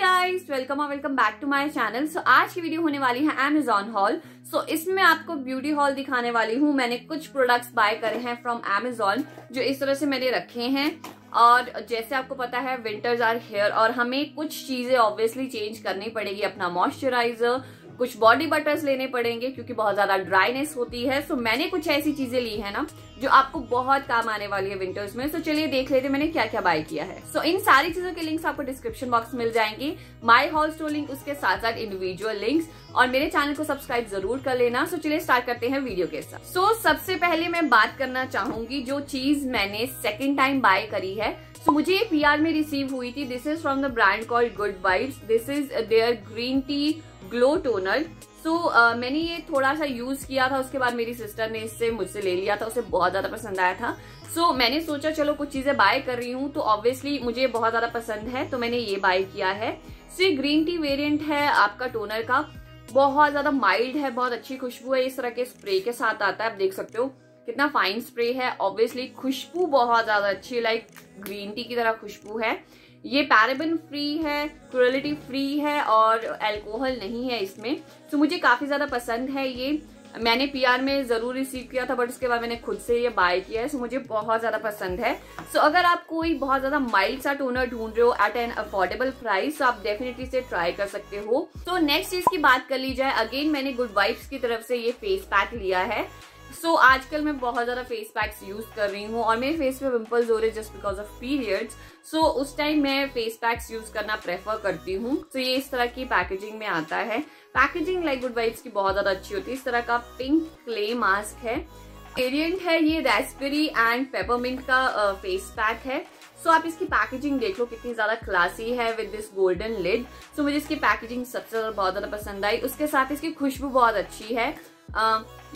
Guys welcome back to my channel. So आज की video होने वाली है अमेज़ॉन हॉल। सो इसमें आपको ब्यूटी हॉल दिखाने वाली हूँ। मैंने कुछ प्रोडक्ट्स बाय करे हैं फ्रॉम अमेज़ॉन जो इस तरह से मैंने रखे हैं। और जैसे आपको पता है विंटर्स आर हियर और हमें कुछ चीजें ऑब्वियसली चेंज करनी पड़ेगी। अपना मॉइस्चराइजर, कुछ बॉडी बटर्स लेने पड़ेंगे क्योंकि बहुत ज्यादा ड्राइनेस होती है। सो मैंने कुछ ऐसी चीजें ली है ना जो आपको बहुत काम आने वाली है विंटर्स में। सो चलिए देख लेते हैं मैंने क्या क्या बाय किया है। सो इन सारी चीजों के लिंक्स आपको डिस्क्रिप्शन बॉक्स मिल जाएंगे, माय हॉल स्टोर लिंक, उसके साथ साथ इंडिविजुअल लिंक्स। और मेरे चैनल को सब्सक्राइब जरूर कर लेना। सो चलिए स्टार्ट करते हैं वीडियो के साथ। सो सबसे पहले मैं बात करना चाहूंगी जो चीज मैंने सेकेंड टाइम बाय करी है। सो मुझे ये PR में रिसीव हुई थी। This is from the brand called good vibes. This is their green tea glow toner. So मैंने ये थोड़ा सा यूज किया था, उसके बाद मेरी सिस्टर ने इससे मुझसे ले लिया था, उसे बहुत ज्यादा पसंद आया था। सो मैंने सोचा चलो कुछ चीजें बाय कर रही हूँ तो ऑब्वियसली मुझे बहुत ज्यादा पसंद है तो मैंने ये बाय किया है। सो ये ग्रीन टी वेरिएंट है आपका टोनर का, बहुत ज्यादा माइल्ड है, बहुत अच्छी खुशबू है। इस तरह के स्प्रे के साथ आता है, आप देख सकते हो कितना फाइन स्प्रे है। ऑब्वियसली खुशबू बहुत ज्यादा अच्छी, लाइक ग्रीन टी की तरह खुशबू है। ये पैराबेन फ्री है, क्रुएल्टी फ्री है और अल्कोहल नहीं है इसमें। तो मुझे काफी ज्यादा पसंद है। ये मैंने PR में जरूर रिसीव किया था बट उसके बाद मैंने खुद से ये बाय किया है। सो मुझे बहुत ज्यादा पसंद है। सो अगर आप कोई बहुत ज्यादा माइल्ड सा टोनर ढूंढ रहे हो एट एन अफोर्डेबल प्राइस, तो आप डेफिनेटली से ट्राई कर सकते हो। तो नेक्स्ट चीज की बात कर ली जाए, अगेन मैंने गुड वाइब्स की तरफ से ये फेस पैक लिया है। सो आजकल मैं बहुत ज़्यादा फेस पैक्स यूज़ कर रही हूँ और मेरे फेस पे पिंपल्स हो रहे हैं just because of periods. So उस टाइम मैं फेस पैक्स यूज़ करना प्रेफर करती हूँ। सो ये इस तरह की पैकेजिंग में आता है। पैकेजिंग लाइक गुड वाइब्स की बहुत ज़्यादा अच्छी होती है। इस तरह का पिंक क्ले मास्क है, वेरिएंट है ये रेस्पबेरी एंड पेपरमिंट का फेस पैक है। सो आप इसकी पैकेजिंग देख लो कितनी ज्यादा क्लासी है with this golden lid. So मुझे इसकी पैकेजिंग सबसे ज्यादा बहुत ज्यादा पसंद आई। उसके साथ इसकी खुशबू बहुत अच्छी है।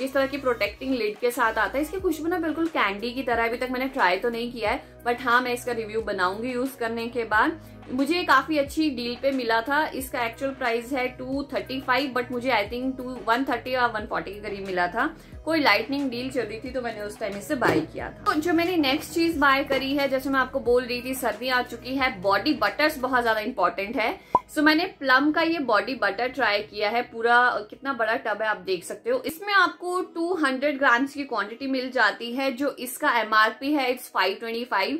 इस तरह की प्रोटेक्टिंग लिड के साथ आता है। इसकी खुशबू ना बिल्कुल कैंडी की तरह, अभी तक मैंने ट्राई तो नहीं किया है बट हाँ मैं इसका रिव्यू बनाऊंगी यूज करने के बाद। मुझे काफी अच्छी डील पे मिला था। इसका एक्चुअल प्राइस है 235 बट मुझे आई थिंक 130 और 140 के करीब मिला था। कोई लाइटनिंग डील चल रही थी तो मैंने उस टाइम इससे बाय किया था। तो जो मैंने नेक्स्ट चीज बाय करी है, जैसे मैं आपको बोल रही थी सर्दी आ चुकी है, बॉडी बटर्स बहुत ज्यादा इंपॉर्टेंट है। सो मैंने प्लम का ये बॉडी बटर ट्राई किया है। पूरा कितना बड़ा टब है आप देख सकते हो। इसमें आपको 200 ग्राम्स की क्वांटिटी मिल जाती है। जो इसका MRP है इट्स 525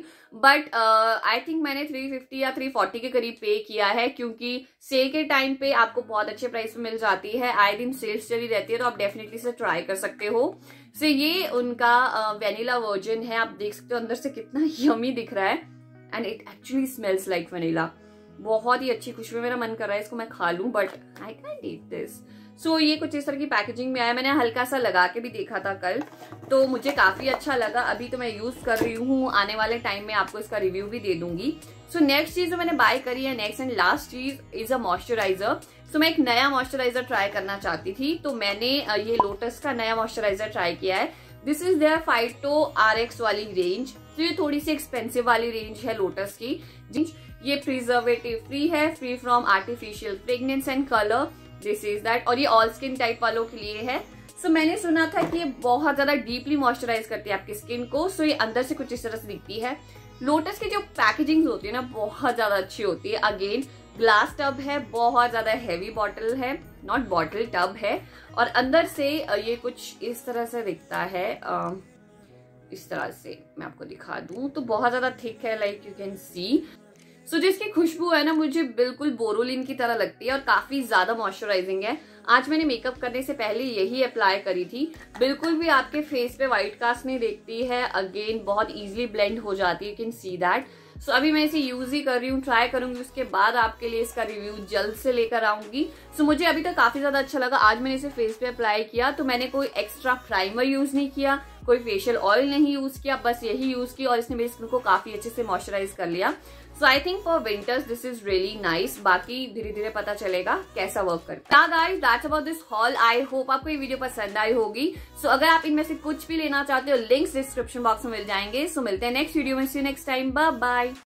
बट आई थिंक मैंने 350 या 340 के करीब पे किया है क्योंकि सेल के टाइम पे आपको बहुत अच्छे प्राइस पे मिल जाती है। आए दिन सेल्स चली रहती है तो आप डेफिनेटली इसे ट्राई कर सकते हो। सो ये उनका वेनिला वर्जन है, आप देख सकते हो अंदर से कितना यमी दिख रहा है and it actually smells like vanilla. बहुत ही अच्छी खुशबू, मेरा मन कर रहा है इसको मैं खा लूं but I can't eat this. So ये कुछ इस तरह की पैकेजिंग में आया। मैंने हल्का सा लगा के भी देखा था कल तो मुझे काफी अच्छा लगा। अभी तो मैं यूज कर रही हूँ, आने वाले टाइम में आपको इसका रिव्यू भी दे दूंगी। सो नेक्स्ट चीज जो मैंने बाय करी है, नेक्स्ट एंड लास्ट चीज इज अ मॉइस्चराइजर। सो मैं एक नया मॉइस्चराइजर ट्राई करना चाहती थी तो मैंने ये लोटस का नया मॉइस्चराइजर ट्राई किया है। This is their phyto RX वाली रेंज। तो ये थोड़ी सी एक्सपेंसिव वाली रेंज है लोटस की। ये प्रिजर्वेटिव फ्री है, free from artificial fragrance and colour, this is that. और ये ऑल स्किन टाइप वालों के लिए है। सो मैंने सुना था कि ये बहुत ज्यादा डीपली मॉइस्चराइज करती है आपकी स्किन को। सो ये अंदर से कुछ इस तरह से दिखती है। लोटस की जो पैकेजिंग होती है ना बहुत ज्यादा अच्छी होती है। अगेन ग्लास टब है, बहुत ज्यादा हैवी बॉटल है, नॉट बॉटल टब है। और अंदर से ये कुछ इस तरह से दिखता है। इस तरह से मैं आपको दिखा दूं तो बहुत ज्यादा थिक है like you can see. So जिसकी खुशबू है ना मुझे बिल्कुल बोरोलिन की तरह लगती है और काफी ज्यादा मॉइस्चराइजिंग है। आज मैंने मेकअप करने से पहले यही अप्लाई करी थी। बिल्कुल भी आपके फेस पे व्हाइट कास्ट नहीं देखती है। अगेन बहुत इजीली ब्लेंड हो जाती है, you can see that. So अभी मैं इसे यूज ही कर रही हूँ, ट्राई करूंगी उसके बाद आपके लिए इसका रिव्यू जल्द से लेकर आऊंगी। सो मुझे अभी तक काफी ज्यादा अच्छा लगा। आज मैंने इसे फेस पे अप्लाई किया तो मैंने कोई एक्स्ट्रा प्राइमर यूज नहीं किया, कोई फेशियल ऑयल नहीं यूज किया, बस यही यूज किया और इसने मेरी स्किन को काफी अच्छे से मॉइस्चराइज कर लिया। So I think for winters this is really nice. बाकी धीरे धीरे पता चलेगा कैसा वर्क करता है। Guys that's about this haul. I hope आपको ये वीडियो पसंद आई होगी। सो अगर आप इनमें से कुछ भी लेना चाहते हो लिंक्स डिस्क्रिप्शन बॉक्स में मिल जाएंगे। सो मिलते हैं नेक्स्ट वीडियो में। See you next time, bye bye.